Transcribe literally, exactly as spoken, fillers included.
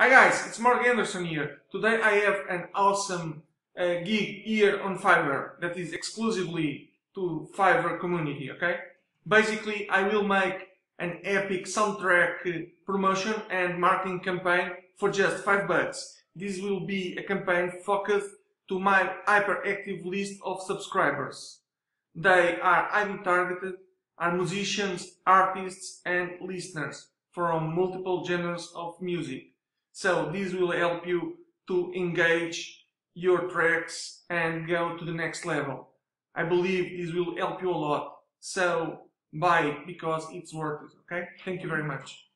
Hi guys, it's Mark Anderson here. Today I have an awesome uh, gig here on Fiverr that is exclusively to Fiverr community, okay? Basically, I will make an epic soundtrack promotion and marketing campaign for just five bucks. This will be a campaign focused to my hyperactive list of subscribers. They are highly targeted, are musicians, artists and listeners from multiple genres of music. So this will help you to engage your tracks and go to the next level. I believe this will help you a lot. So buy it because it's worth it, okay? Thank you very much.